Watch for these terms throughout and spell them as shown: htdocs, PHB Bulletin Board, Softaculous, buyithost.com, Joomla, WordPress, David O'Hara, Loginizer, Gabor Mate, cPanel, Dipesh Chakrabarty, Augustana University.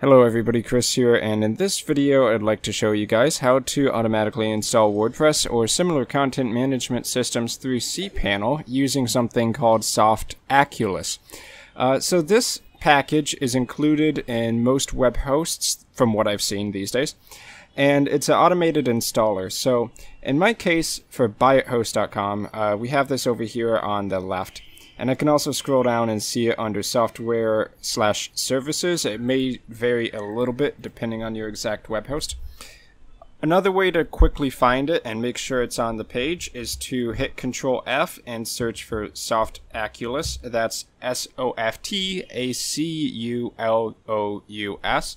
Hello everybody, Chris here, and in this video I'd like to show you guys how to automatically install WordPress or similar content management systems through cPanel using something called Softaculous. So this package is included in most web hosts from what I've seen these days, and it's an automated installer. So in my case for buyithost.com, we have this over here on the left. And I can also scroll down and see it under software/services. It may vary a little bit depending on your exact web host. Another way to quickly find it and make sure it's on the page is to hit Control-F and search for Softaculous. That's Softaculous.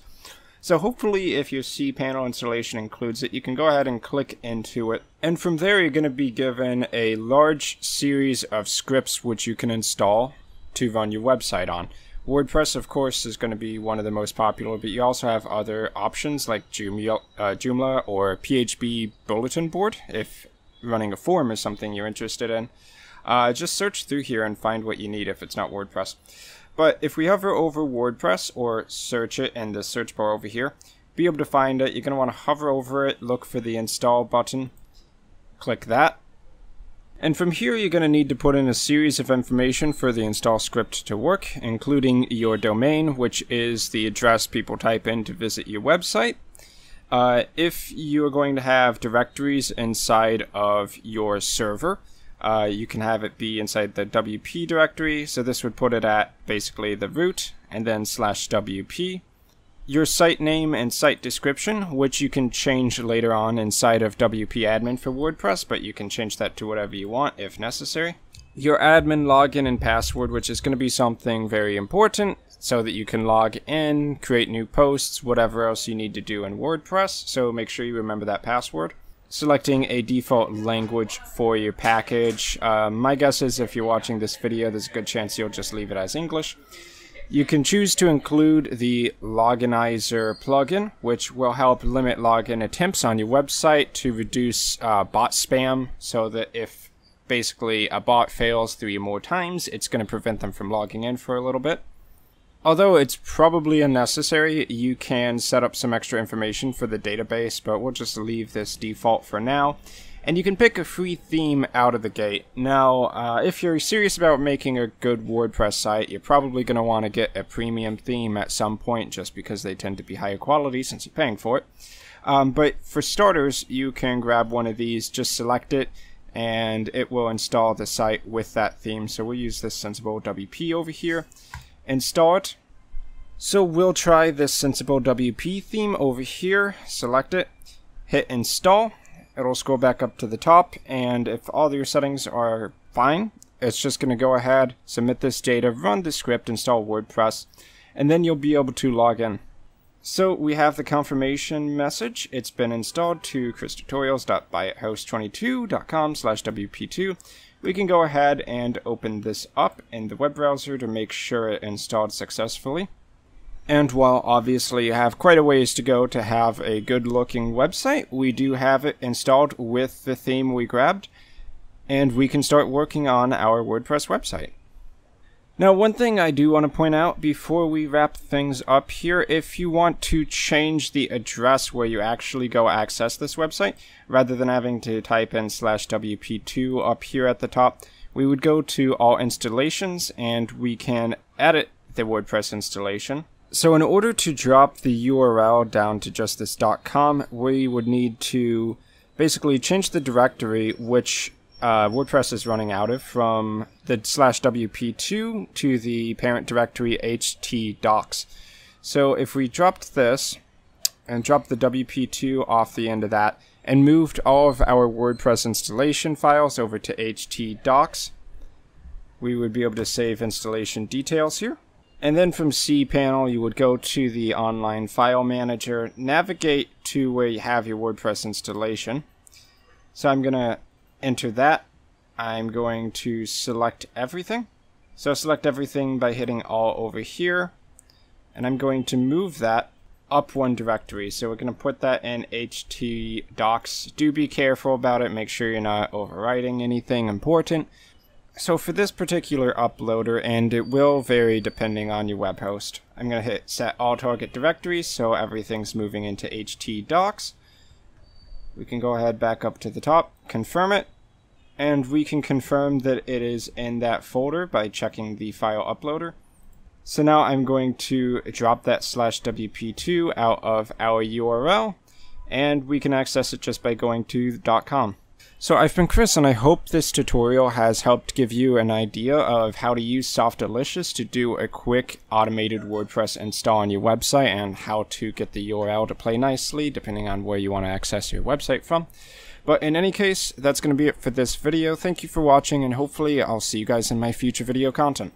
So hopefully if your cPanel installation includes it, you can go ahead and click into it. And from there, you're going to be given a large series of scripts which you can install to run your website on. WordPress, of course, is going to be one of the most popular, but you also have other options like Joomla or PHB Bulletin Board if running a form is something you're interested in. Just search through here and find what you need if it's not WordPress. But if we hover over WordPress or search it in the search bar over here, be able to find it, you're going to want to hover over it, look for the install button, click that. And from here, you're going to need to put in a series of information for the install script to work, including your domain, which is the address people type in to visit your website. If you are going to have directories inside of your server, you can have it be inside the WP directory, so this would put it at basically the root and then /WP. Your site name and site description, which you can change later on inside of WP admin for WordPress, but you can change that to whatever you want if necessary. Your admin login and password, which is going to be something very important so that you can log in, create new posts, whatever else you need to do in WordPress, so make sure you remember that password. Selecting a default language for your package. My guess is if you're watching this video, there's a good chance you'll just leave it as English. You can choose to include the Loginizer plugin, which will help limit login attempts on your website to reduce bot spam, so that if basically a bot fails 3 or more times, it's going to prevent them from logging in for a little bit. Although it's probably unnecessary, you can set up some extra information for the database, but we'll just leave this default for now. And you can pick a free theme out of the gate. Now, if you're serious about making a good WordPress site, you're probably going to want to get a premium theme at some point, just because they tend to be higher quality since you're paying for it. But for starters, you can grab one of these, just select it, and it will install the site with that theme. So we'll use this Sensible WP over here. Install it. So we'll try this Sensible WP theme over here, select it, hit install. It'll scroll back up to the top, and if all your settings are fine, it's just going to go ahead, submit this data, run the script, install WordPress, and then you'll be able to log in. So we have the confirmation message. It's been installed to christutorials.buyithost22.com/wp2. We can go ahead and open this up in the web browser to make sure it installed successfully. And while obviously you have quite a ways to go to have a good looking website, we do have it installed with the theme we grabbed, and we can start working on our WordPress website. Now, one thing I do want to point out before we wrap things up here, if you want to change the address where you actually go access this website, rather than having to type in /WP2 up here at the top, we would go to All Installations, and we can edit the WordPress installation. So in order to drop the URL down to just this .com, we would need to basically change the directory which WordPress is running out of from the /WP2 to the parent directory htdocs. So if we dropped this and dropped the WP2 off the end of that and moved all of our WordPress installation files over to htdocs, we would be able to save installation details here. And then from cPanel, you would go to the online file manager, navigate to where you have your WordPress installation. So I'm going to enter that. I'm going to select everything. So select everything by hitting all over here, and I'm going to move that up 1 directory. So we're going to put that in htdocs. Do be careful about it. Make sure you're not overwriting anything important. So for this particular uploader, and it will vary depending on your web host, I'm going to hit set all target directories so everything's moving into htdocs. We can go ahead back up to the top, confirm it, and we can confirm that it is in that folder by checking the file uploader. So now I'm going to drop that /wp2 out of our URL, and we can access it just by going to .com. So I've been Chris, and I hope this tutorial has helped give you an idea of how to use Softaculous to do a quick automated WordPress install on your website and how to get the URL to play nicely depending on where you want to access your website from. But in any case, that's going to be it for this video. Thank you for watching, and hopefully I'll see you guys in my future video content.